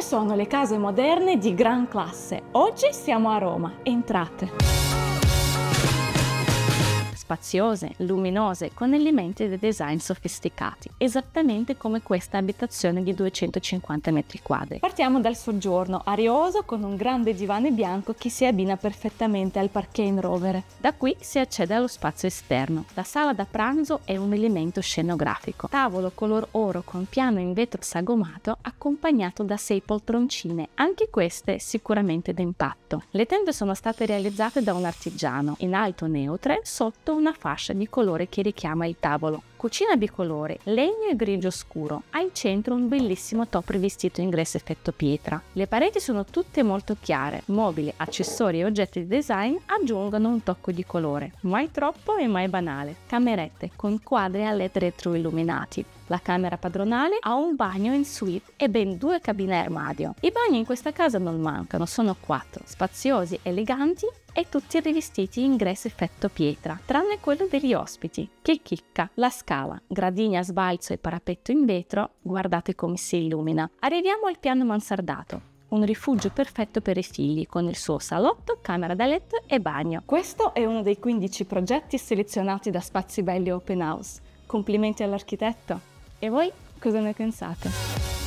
Come sono le case moderne di gran classe? Oggi siamo a Roma, entrate! Spaziose, luminose, con elementi di design sofisticati, esattamente come questa abitazione di 250 metri quadri. Partiamo dal soggiorno, arioso, con un grande divano bianco che si abbina perfettamente al parquet in rovere. Da qui si accede allo spazio esterno. La sala da pranzo è un elemento scenografico. Tavolo color oro con piano in vetro sagomato accompagnato da 6 poltroncine, anche queste sicuramente d'impatto. Le tende sono state realizzate da un artigiano, in alto neutre, sotto una fascia di colore che richiama il tavolo. Cucina bicolore, legno e grigio scuro, al centro un bellissimo top rivestito in gres effetto pietra. Le pareti sono tutte molto chiare, mobili, accessori e oggetti di design aggiungono un tocco di colore, mai troppo e mai banale. Camerette con quadri a led retroilluminati. La camera padronale ha un bagno in suite e ben 2 cabine armadio. I bagni in questa casa non mancano, sono 4, spaziosi, eleganti e tutti rivestiti in gres effetto pietra, tranne quello degli ospiti, che chicca, la scala, gradini a sbalzo e parapetto in vetro, guardate come si illumina. Arriviamo al piano mansardato, un rifugio perfetto per i figli, con il suo salotto, camera da letto e bagno. Questo è uno dei 15 progetti selezionati da Spazi Belli Open House. Complimenti all'architetto! E voi cosa ne pensate?